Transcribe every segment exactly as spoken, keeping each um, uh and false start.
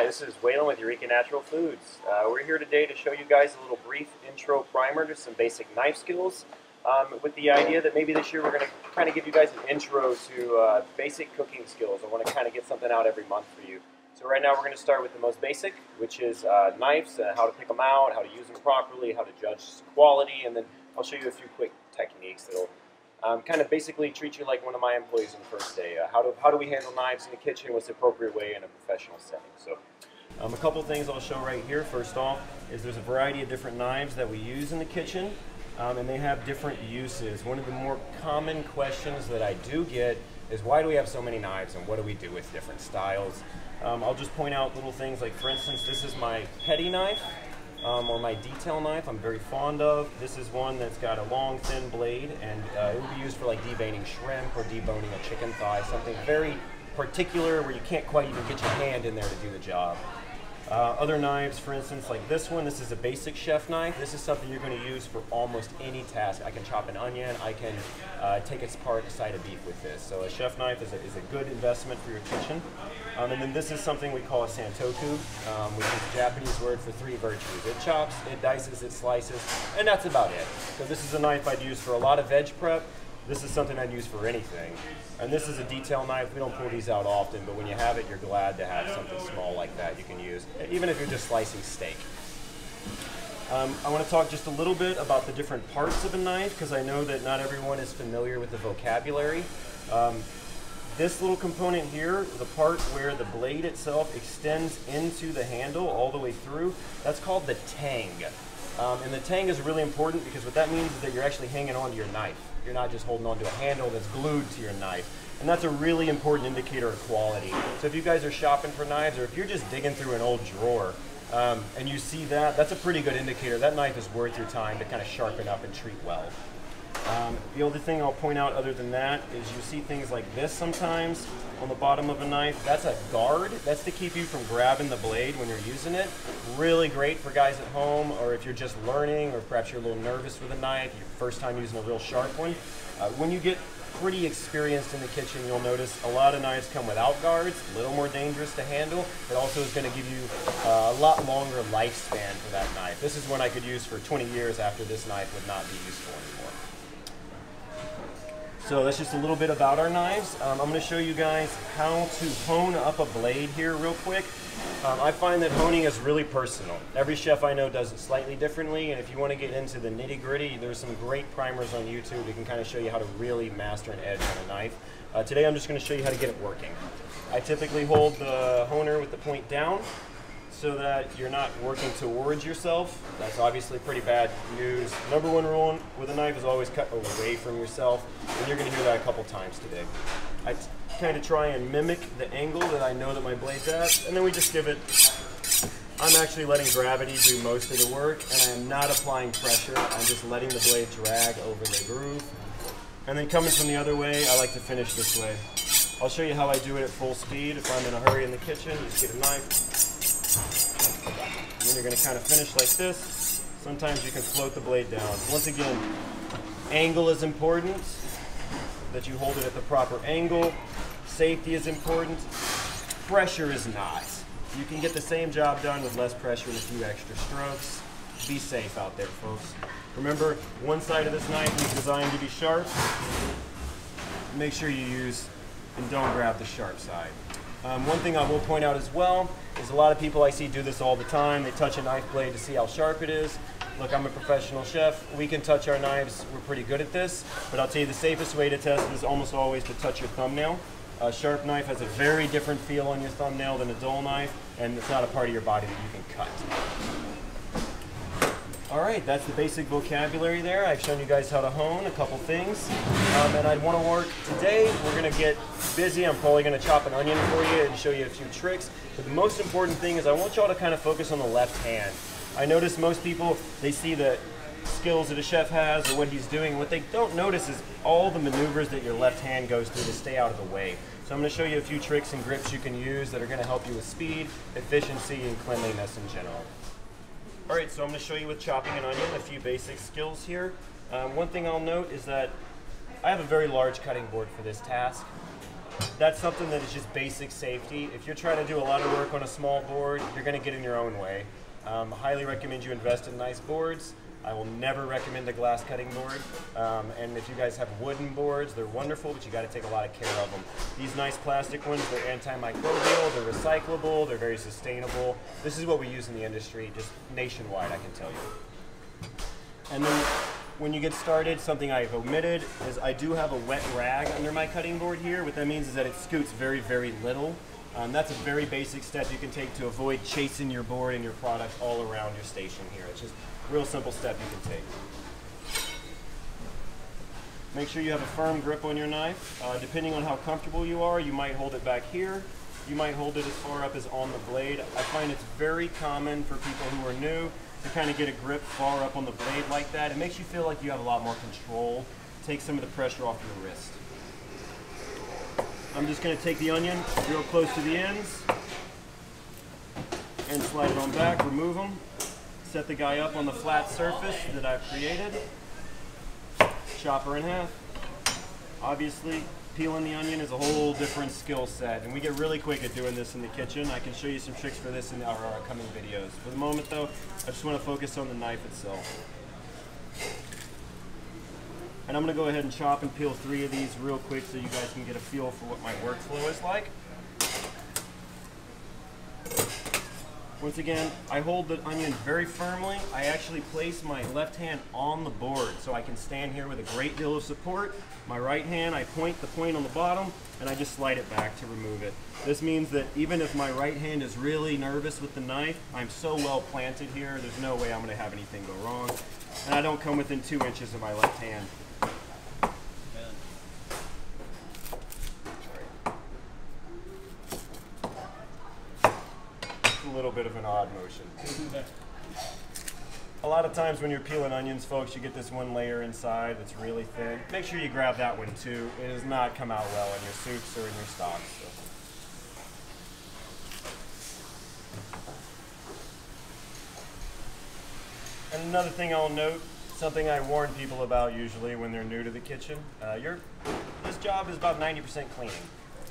Hi, this is Waylon with Eureka Natural Foods. Uh, we're here today to show you guys a little brief intro primer to some basic knife skills um, with the idea that maybe this year we're going to kind of give you guys an intro to uh, basic cooking skills. I want to kind of get something out every month for you. So right now we're going to start with the most basic, which is uh, knives, uh, how to pick them out, how to use them properly, how to judge quality, and then I'll show you a few quick techniques that will Um, kind of basically treat you like one of my employees on the first day. Uh, how, do, how do we handle knives in the kitchen? What's the appropriate way in a professional setting? So um, a couple things I'll show right here. First off is there's a variety of different knives that we use in the kitchen um, and they have different uses. One of the more common questions that I do get is why do we have so many knives and what do we do with different styles? Um, I'll just point out little things like, for instance, this is my petty knife Um, or my detail knife I'm very fond of. This is one that's got a long, thin blade, and uh, it would be used for like deveining shrimp or deboning a chicken thigh, something very particular where you can't quite even get your hand in there to do the job. Uh, other knives, for instance, like this one, this is a basic chef knife. This is something you're going to use for almost any task. I can chop an onion, I can uh, take apart a side of beef with this. So a chef knife is a, is a good investment for your kitchen. Um, and then this is something we call a santoku, um, which is a Japanese word for three virtues. It chops, it dices, it slices, and that's about it. So this is a knife I'd use for a lot of veg prep. This is something I'd use for anything. And this is a detail knife. We don't pull these out often, but when you have it, you're glad to have something small like that you can use, even if you're just slicing steak. Um, I want to talk just a little bit about the different parts of a knife, because I know that not everyone is familiar with the vocabulary. Um, This little component here, the part where the blade itself extends into the handle all the way through, that's called the tang. Um, and the tang is really important because what that means is that you're actually hanging onto your knife. You're not just holding onto a handle that's glued to your knife. And that's a really important indicator of quality. So if you guys are shopping for knives, or if you're just digging through an old drawer um, and you see that, that's a pretty good indicator. That knife is worth your time to kind of sharpen up and treat well. Um, the other thing I'll point out other than that is you see things like this sometimes on the bottom of a knife. That's a guard. That's to keep you from grabbing the blade when you're using it. Really great for guys at home, or if you're just learning, or perhaps you're a little nervous with a knife, your first time using a real sharp one. Uh, when you get pretty experienced in the kitchen, you'll notice a lot of knives come without guards, a little more dangerous to handle. It also is going to give you uh, a lot longer lifespan for that knife. This is one I could use for twenty years after this knife would not be useful anymore. So that's just a little bit about our knives. Um, I'm going to show you guys how to hone up a blade here real quick. Um, I find that honing is really personal. Every chef I know does it slightly differently, and if you want to get into the nitty gritty, there's some great primers on YouTube that can kind of show you how to really master an edge on a knife. Uh, today I'm just going to show you how to get it working. I typically hold the honer with the point down so that you're not working towards yourself. That's obviously pretty bad news. Number one rule with a knife is always cut away from yourself, and you're gonna hear that a couple times today. I kind of try and mimic the angle that I know that my blade's at, and then we just give it, I'm actually letting gravity do most of the work, and I'm not applying pressure. I'm just letting the blade drag over the groove. And then coming from the other way, I like to finish this way. I'll show you how I do it at full speed. If I'm in a hurry in the kitchen, just get a knife. And then you're going to kind of finish like this. Sometimes you can float the blade down. Once again, angle is important, that you hold it at the proper angle. Safety is important. Pressure is not. You can get the same job done with less pressure and a few extra strokes. Be safe out there, folks. Remember, one side of this knife is designed to be sharp. Make sure you use and don't grab the sharp side. Um, one thing I will point out as well is a lot of people I see do this all the time. They touch a knife blade to see how sharp it is. Look, I'm a professional chef. We can touch our knives. We're pretty good at this. But I'll tell you the safest way to test is almost always to touch your thumbnail. A sharp knife has a very different feel on your thumbnail than a dull knife, and it's not a part of your body that you can cut. All right, that's the basic vocabulary there. I've shown you guys how to hone a couple things. Um, and I want to work today. We're going to get busy. I'm probably going to chop an onion for you and show you a few tricks. But the most important thing is I want y'all to kind of focus on the left hand. I notice most people, they see the skills that a chef has or what he's doing. What they don't notice is all the maneuvers that your left hand goes through to stay out of the way. So I'm going to show you a few tricks and grips you can use that are going to help you with speed, efficiency, and cleanliness in general. All right, so I'm going to show you with chopping an onion a few basic skills here. Um, one thing I'll note is that I have a very large cutting board for this task. that's something that is just basic safety. If you're trying to do a lot of work on a small board, you're going to get in your own way. Um, highly recommend you invest in nice boards. I will never recommend a glass cutting board. Um, and if you guys have wooden boards, they're wonderful, but you got to take a lot of care of them. These nice plastic ones, they're antimicrobial, they're recyclable, they're very sustainable. This is what we use in the industry, just nationwide, I can tell you. And then when you get started, something I've omitted is I do have a wet rag under my cutting board here. What that means is that it scoots very, very little. Um, that's a very basic step you can take to avoid chasing your board and your product all around your station here. It's just a real simple step you can take. Make sure you have a firm grip on your knife. Uh, depending on how comfortable you are, you might hold it back here. You might hold it as far up as on the blade. I find it's very common for people who are new to kind of get a grip far up on the blade like that. It makes you feel like you have a lot more control. Take some of the pressure off your wrist. I'm just going to take the onion real close to the ends and slide it on back, remove them, set the guy up on the flat surface that I've created, chop her in half. Obviously, peeling the onion is a whole different skill set, and we get really quick at doing this in the kitchen. I can show you some tricks for this in our upcoming videos. For the moment, though, I just want to focus on the knife itself. And I'm going to go ahead and chop and peel three of these real quick so you guys can get a feel for what my workflow is like. Once again, I hold the onion very firmly. I actually place my left hand on the board so I can stand here with a great deal of support. My right hand, I point the point on the bottom and I just slide it back to remove it. This means that even if my right hand is really nervous with the knife, I'm so well planted here, there's no way I'm going to have anything go wrong. And I don't come within two inches of my left hand. Little bit of an odd motion. A lot of times when you're peeling onions, folks, you get this one layer inside that's really thin. Make sure you grab that one too. It does not come out well in your soups or in your stocks. So. And another thing I'll note, something I warn people about usually when they're new to the kitchen, uh, your, this job is about ninety percent cleaning.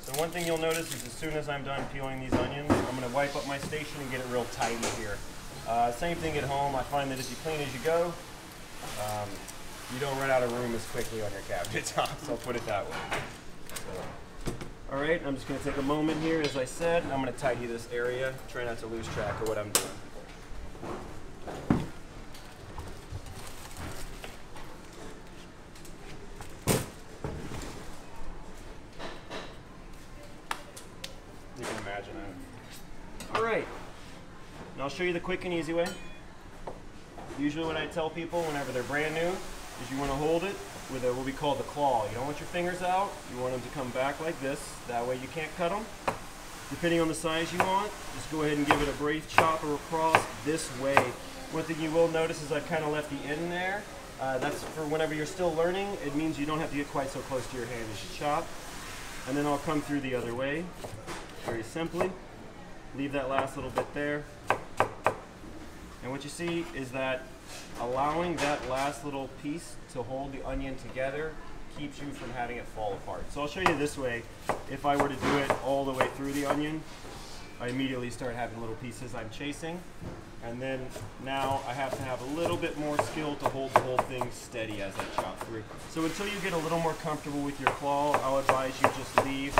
So one thing you'll notice is as soon as I'm done peeling these onions, I'm going to wipe up my station and get it real tidy here. Uh, same thing at home. I find that if you clean as you go, um, you don't run out of room as quickly on your cabinet tops. I'll put it that way. So, all right, I'm just going to take a moment here, as I said, and I'm going to tidy this area. Try not to lose track of what I'm doing. I'll show you the quick and easy way. Usually what I tell people whenever they're brand new is you want to hold it with a, what we call the claw. You don't want your fingers out. You want them to come back like this. That way you can't cut them. Depending on the size you want, just go ahead and give it a brief chop or across this way. One thing you will notice is I've kind of left the end there. Uh, that's for whenever you're still learning. It means you don't have to get quite so close to your hand as you chop. And then I'll come through the other way very simply. Leave that last little bit there. And what you see is that allowing that last little piece to hold the onion together keeps you from having it fall apart. So I'll show you this way. If I were to do it all the way through the onion, I immediately start having little pieces I'm chasing. And then now I have to have a little bit more skill to hold the whole thing steady as I chop through. So until you get a little more comfortable with your claw, I'll advise you just leave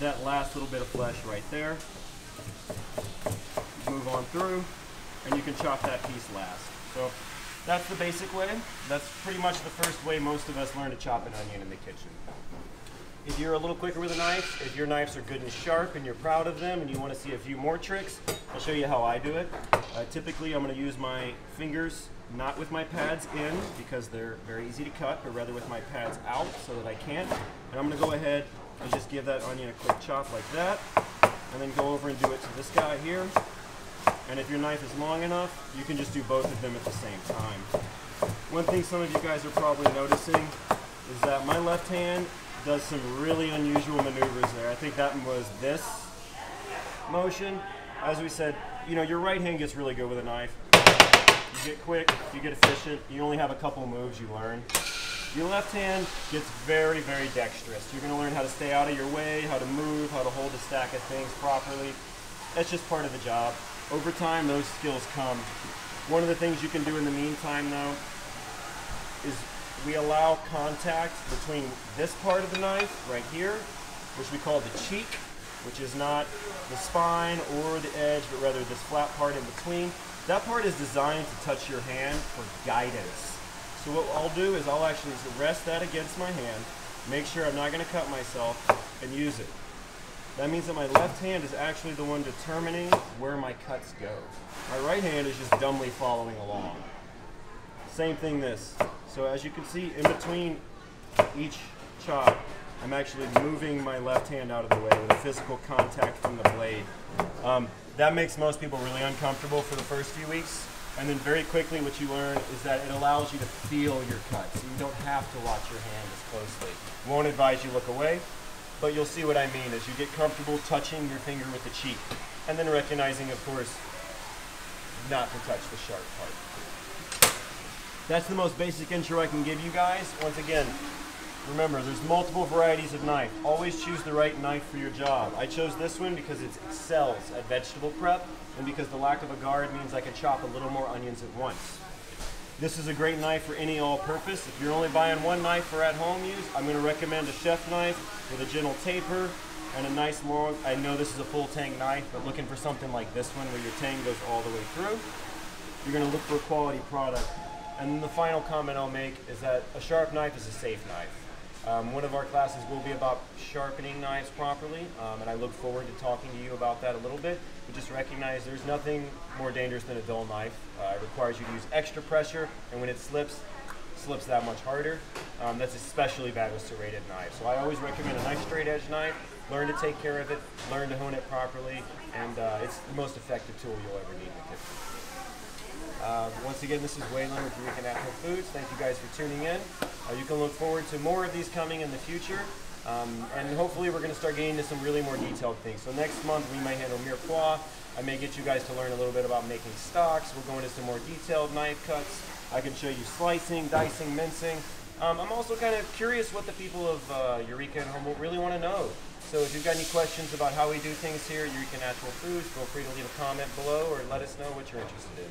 that last little bit of flesh right there. Move on through. And you can chop that piece last. So that's the basic way. That's pretty much the first way most of us learn to chop an onion in the kitchen. If you're a little quicker with a knife, if your knives are good and sharp and you're proud of them and you want to see a few more tricks, I'll show you how I do it. Uh, typically I'm going to use my fingers, not with my pads in because they're very easy to cut, but rather with my pads out so that I can't. And I'm going to go ahead and just give that onion a quick chop like that and then go over and do it to this guy here. And if your knife is long enough, you can just do both of them at the same time. One thing some of you guys are probably noticing is that my left hand does some really unusual maneuvers there. I think that was this motion. As we said, you know, your right hand gets really good with a knife. You get quick, you get efficient, you only have a couple moves you learn. Your left hand gets very, very dexterous. You're going to learn how to stay out of your way, how to move, how to hold a stack of things properly. That's just part of the job. Over time, those skills come. One of the things you can do in the meantime, though, is we allow contact between this part of the knife right here, which we call the cheek, which is not the spine or the edge, but rather this flat part in between. That part is designed to touch your hand for guidance. So what I'll do is I'll actually rest that against my hand, make sure I'm not going to cut myself, and use it. That means that my left hand is actually the one determining where my cuts go. My right hand is just dumbly following along. Same thing this. So as you can see, in between each chop, I'm actually moving my left hand out of the way with a physical contact from the blade. Um, that makes most people really uncomfortable for the first few weeks. And then very quickly what you learn is that it allows you to feel your cuts. You don't have to watch your hand as closely. Won't advise you look away, but you'll see what I mean as you get comfortable touching your finger with the cheek. And then recognizing, of course, not to touch the sharp part. That's the most basic intro I can give you guys. Once again, remember, there's multiple varieties of knife. Always choose the right knife for your job. I chose this one because it excels at vegetable prep and because the lack of a guard means I can chop a little more onions at once. This is a great knife for any all-purpose. If you're only buying one knife for at-home use, I'm going to recommend a chef knife with a gentle taper and a nice long, I know this is a full tang knife, but looking for something like this one where your tang goes all the way through. You're going to look for a quality product. And then the final comment I'll make is that a sharp knife is a safe knife. Um, one of our classes will be about sharpening knives properly, um, and I look forward to talking to you about that a little bit. But just recognize there's nothing more dangerous than a dull knife. Uh, it requires you to use extra pressure, and when it slips, slips that much harder. Um, that's especially bad with serrated knives. So I always recommend a nice straight edge knife. Learn to take care of it, learn to hone it properly, and uh, it's the most effective tool you'll ever need with it. Uh, once again, this is Waylon with Eureka Natural Foods. Thank you guys for tuning in. Uh, you can look forward to more of these coming in the future. Um, and hopefully we're going to start getting into some really more detailed things. So next month we might handle mirepoix. I may get you guys to learn a little bit about making stocks. We'll go into some more detailed knife cuts. I can show you slicing, dicing, mincing. Um, I'm also kind of curious what the people of uh, Eureka and Humboldt really want to know. So if you've got any questions about how we do things here at Eureka Natural Foods, feel free to leave a comment below or let us know what you're interested in.